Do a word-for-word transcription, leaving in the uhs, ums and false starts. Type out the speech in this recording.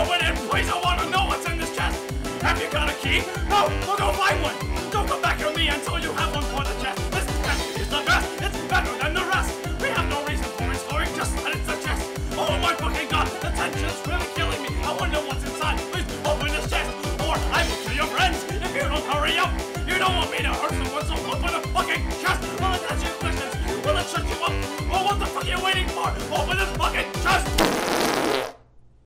open it, please. I want to know what's in this chest. Have you got a key? No, we'll go find one. Don't come back at me until you have one for the chest. This chest is the best. It's better than the rest. We have no reason for exploring, just that it's a chest. Oh my fucking god, the tension's really killing me. I wonder what's inside. Please open this chest, or I will kill your friends if you don't hurry up. You don't want me to hurt them.